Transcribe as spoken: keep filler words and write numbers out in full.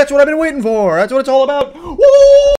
That's what I've been waiting for. That's what it's all about. Woo!